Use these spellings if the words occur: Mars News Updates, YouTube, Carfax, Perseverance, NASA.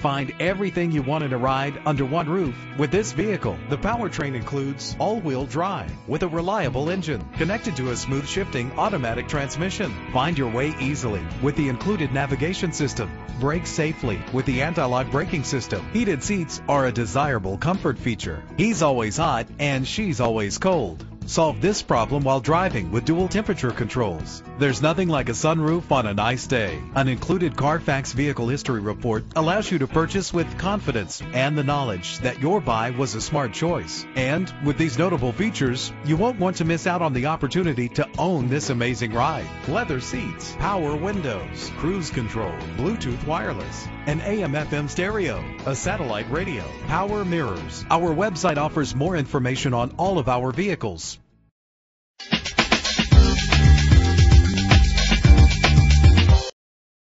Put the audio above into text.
Find everything you want in a ride under one roof with this vehicle. The powertrain includes all-wheel drive with a reliable engine connected to a smooth shifting automatic transmission. Find your way easily with the included navigation system. Brake safely with the anti-lock braking system. Heated seats are a desirable comfort feature. He's always hot and she's always cold. Solve this problem while driving with dual temperature controls. There's nothing like a sunroof on a nice day. An included Carfax vehicle history report allows you to purchase with confidence and the knowledge that your buy was a smart choice. And with these notable features, you won't want to miss out on the opportunity to own this amazing ride. Leather seats, power windows, cruise control, Bluetooth wireless, an AM/FM stereo, a satellite radio, power mirrors. Our website offers more information on all of our vehicles.